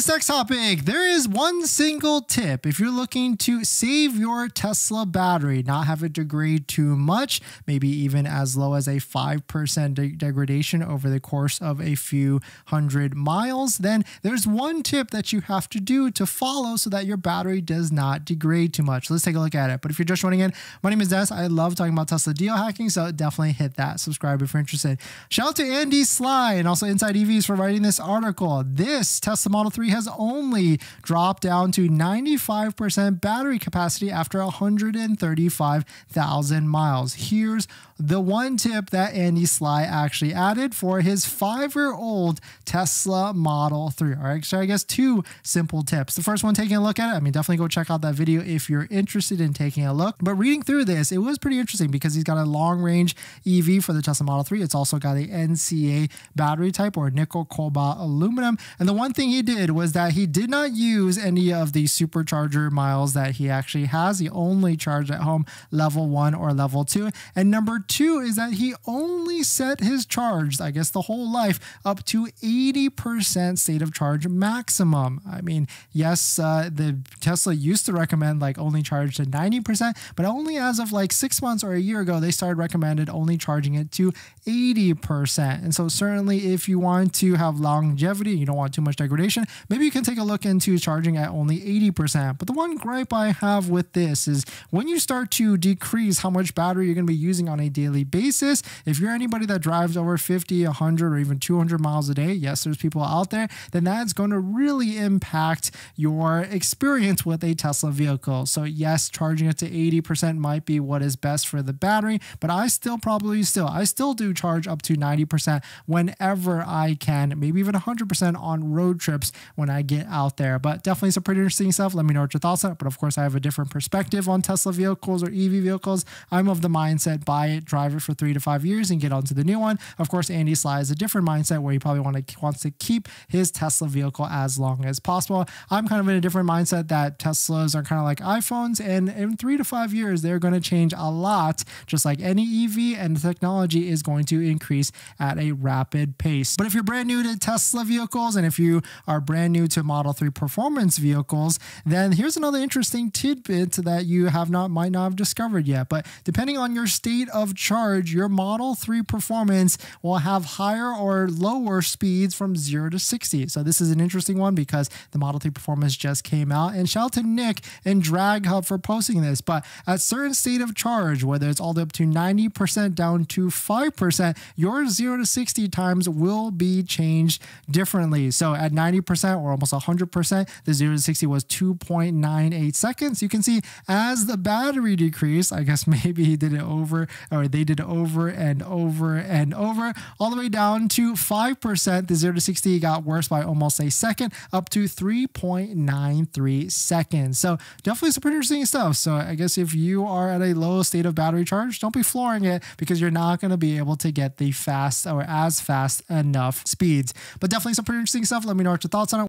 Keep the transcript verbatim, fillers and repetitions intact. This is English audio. this next topic, there is one single tip. If you're looking to save your Tesla battery, not have it degrade too much, maybe even as low as a five percent de degradation over the course of a few hundred miles, then there's one tip that you have to do to follow so that your battery does not degrade too much. Let's take a look at it. But if you're just joining in, my name is Des. I love talking about Tesla deal hacking, so definitely hit that subscribe if you're interested. Shout out to Andy Sly and also Inside E Vs for writing this article. This Tesla Model three has only dropped down to ninety-five percent battery capacity after one hundred thirty-five thousand miles. Here's the one tip that Andy Sly actually added for his five-year-old Tesla Model three. All right, so I guess two simple tips. The first one, taking a look at it. I mean, definitely go check out that video if you're interested in taking a look. But reading through this, it was pretty interesting because he's got a long-range E V for the Tesla Model three. It's also got the N C A battery type, or nickel cobalt aluminum. And the one thing he did was that he did not use any of the supercharger miles that he actually has. He only charged at home level one or level two. And number two is that he only set his charge, I guess the whole life, up to eighty percent state of charge maximum. I mean, yes, uh, the Tesla used to recommend like only charge to ninety percent, but only as of like six months or a year ago, they started recommended only charging it to eighty percent. And so certainly if you want to have longevity, you don't want too much degradation, maybe you can take a look into charging at only eighty percent. But the one gripe I have with this is when you start to decrease how much battery you're going to be using on a daily basis, if you're anybody that drives over fifty, one hundred, or even two hundred miles a day, yes, there's people out there, then that's going to really impact your experience with a Tesla vehicle. So yes, charging it to eighty percent might be what is best for the battery, but I still probably still, I still do charge up to ninety percent whenever I can, maybe even one hundred percent on road trips when I get out there. But definitely some pretty interesting stuff. Let me know what your thoughts are. But of course, I have a different perspective on Tesla vehicles or E V vehicles. I'm of the mindset, buy it, drive it for three to five years and get onto the new one. Of course, Andy Sly has a different mindset where he probably want to, wants to keep his Tesla vehicle as long as possible. I'm kind of in a different mindset that Teslas are kind of like iPhones, and in three to five years, they're going to change a lot, just like any E V, and the technology is going to increase at a rapid pace. But if you're brand new to Tesla vehicles, and if you are brand new to Model three performance vehicles, then here's another interesting tidbit that you have not, might not have discovered yet. But depending on your state of charge, your Model three performance will have higher or lower speeds from zero to sixty. So this is an interesting one because the Model three performance just came out, and shout out to Nick and Drag Hub for posting this. But at certain state of charge, whether it's all the way up to ninety percent down to five percent, your zero to sixty times will be changed differently. So at ninety percent or almost one hundred percent, the zero to sixty was two point nine eight seconds. You can see as the battery decreased, I guess maybe he did it over, or they did it over and over and over, all the way down to five percent. The zero to sixty got worse by almost a second, up to three point nine three seconds. So definitely some pretty interesting stuff. So I guess if you are at a low state of battery charge, don't be flooring it because you're not going to be able to get the fast or as fast enough speeds. But definitely some pretty interesting stuff. Let me know what your thoughts on it.